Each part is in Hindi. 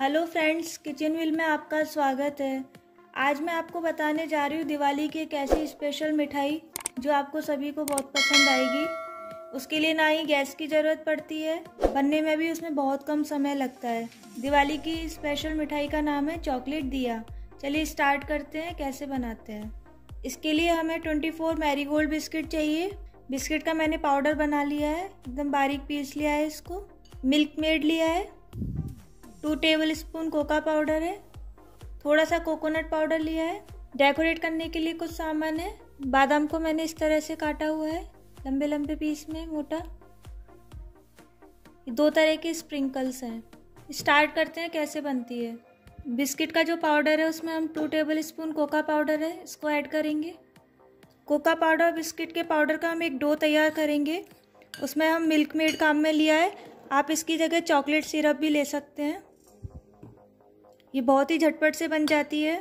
हेलो फ्रेंड्स, किचनविल में आपका स्वागत है। आज मैं आपको बताने जा रही हूँ दिवाली की एक ऐसी स्पेशल मिठाई जो आपको सभी को बहुत पसंद आएगी। उसके लिए ना ही गैस की ज़रूरत पड़ती है, बनने में भी उसमें बहुत कम समय लगता है। दिवाली की स्पेशल मिठाई का नाम है चॉकलेट दिया। चलिए स्टार्ट करते हैं कैसे बनाते हैं। इसके लिए हमें 24 मेरी गोल्ड बिस्किट चाहिए। बिस्किट का मैंने पाउडर बना लिया है, एकदम बारीक पीस लिया है इसको। मिल्क मेड लिया है, 2 टेबलस्पून कोका पाउडर है, थोड़ा सा कोकोनट पाउडर लिया है। डेकोरेट करने के लिए कुछ सामान है। बादाम को मैंने इस तरह से काटा हुआ है, लंबे लंबे पीस में मोटा। 2 तरह के स्प्रिंकल्स हैं। स्टार्ट करते हैं कैसे बनती है। बिस्किट का जो पाउडर है उसमें हम 2 टेबलस्पून कोका पाउडर है, इसको ऐड करेंगे। कोका पाउडर और बिस्किट के पाउडर का हम एक डो तैयार करेंगे। उसमें हम मिल्क मेड काम में लिया है, आप इसकी जगह चॉकलेट सिरप भी ले सकते हैं। ये बहुत ही झटपट से बन जाती है।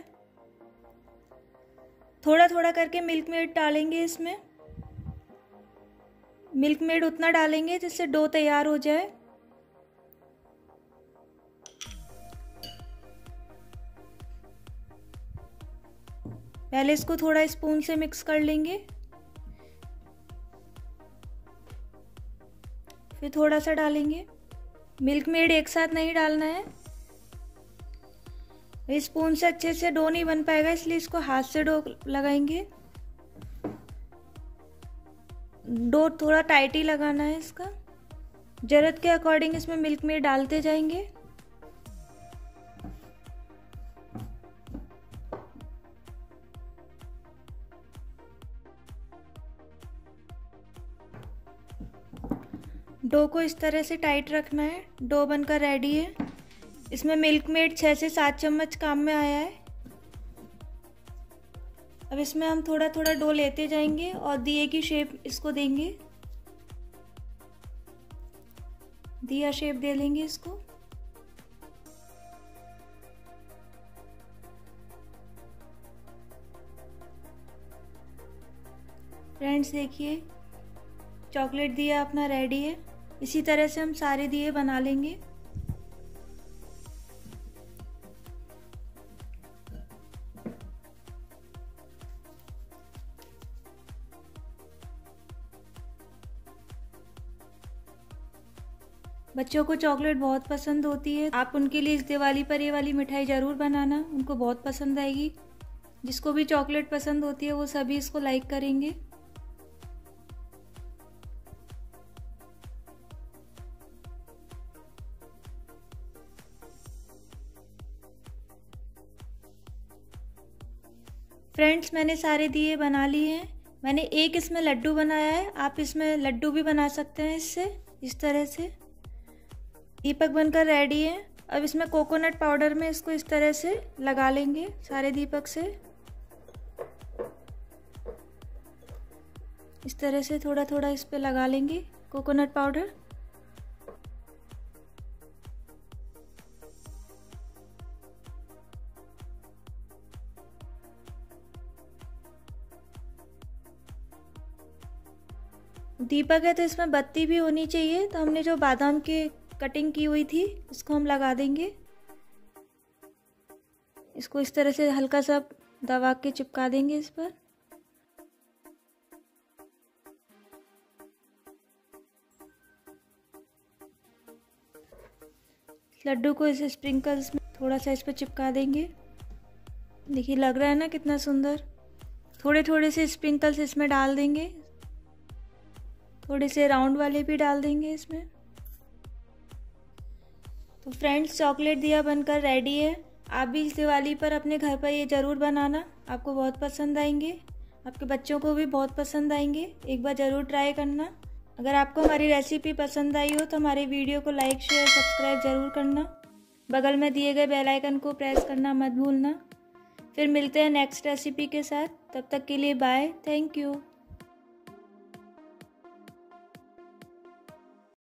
थोड़ा थोड़ा करके मिल्क मेड डालेंगे इसमें। मिल्क मेड उतना डालेंगे जिससे डो तैयार हो जाए। पहले इसको थोड़ा स्पून से मिक्स कर लेंगे, फिर थोड़ा सा डालेंगे। मिल्क मेड एक साथ नहीं डालना है, स्पून से अच्छे से डो नहीं बन पाएगा, इसलिए इसको हाथ से डो लगाएंगे। डो थोड़ा टाइट ही लगाना है इसका। ज़रूरत के अकॉर्डिंग इसमें मिल्क मेड डालते जाएंगे। डो को इस तरह से टाइट रखना है। डो बनकर रेडी है। इसमें मिल्क मेड 6 से 7 चम्मच काम में आया है। अब इसमें हम थोड़ा थोड़ा डो लेते जाएंगे और दिए की शेप इसको देंगे। दिया शेप दे लेंगे इसको। फ्रेंड्स देखिए, चॉकलेट दिया अपना रेडी है। इसी तरह से हम सारे दिए बना लेंगे। बच्चों को चॉकलेट बहुत पसंद होती है। आप उनके लिए इस दिवाली पर ये वाली मिठाई ज़रूर बनाना, उनको बहुत पसंद आएगी। जिसको भी चॉकलेट पसंद होती है वो सभी इसको लाइक करेंगे। फ्रेंड्स मैंने सारे दिए बना लिए हैं। मैंने एक इसमें लड्डू बनाया है, आप इसमें लड्डू भी बना सकते हैं इससे। इस तरह से दीपक बनकर रेडी है। अब इसमें कोकोनट पाउडर में इसको इस तरह से लगा लेंगे सारे दीपक से। इस तरह से थोड़ा थोड़ा इस पे लगा लेंगे कोकोनट पाउडर। दीपक है तो इसमें बत्ती भी होनी चाहिए, तो हमने जो बादाम की कटिंग की हुई थी उसको हम लगा देंगे। इसको इस तरह से हल्का सा दबा के चिपका देंगे इस पर। लड्डू को इस स्प्रिंकल्स में थोड़ा सा इस पर चिपका देंगे। देखिए लग रहा है ना कितना सुंदर। थोड़े थोड़े से स्प्रिंकल्स इसमें डाल देंगे, थोड़े से राउंड वाले भी डाल देंगे इसमें। तो फ्रेंड्स चॉकलेट दिया बनकर रेडी है। आप भी इस दिवाली पर अपने घर पर ये ज़रूर बनाना, आपको बहुत पसंद आएंगे, आपके बच्चों को भी बहुत पसंद आएंगे। एक बार ज़रूर ट्राई करना। अगर आपको हमारी रेसिपी पसंद आई हो तो हमारे वीडियो को लाइक, शेयर, सब्सक्राइब ज़रूर करना। बगल में दिए गए बेल आइकन को प्रेस करना मत भूलना। फिर मिलते हैं नेक्स्ट रेसिपी के साथ। तब तक के लिए बाय, थैंक यू।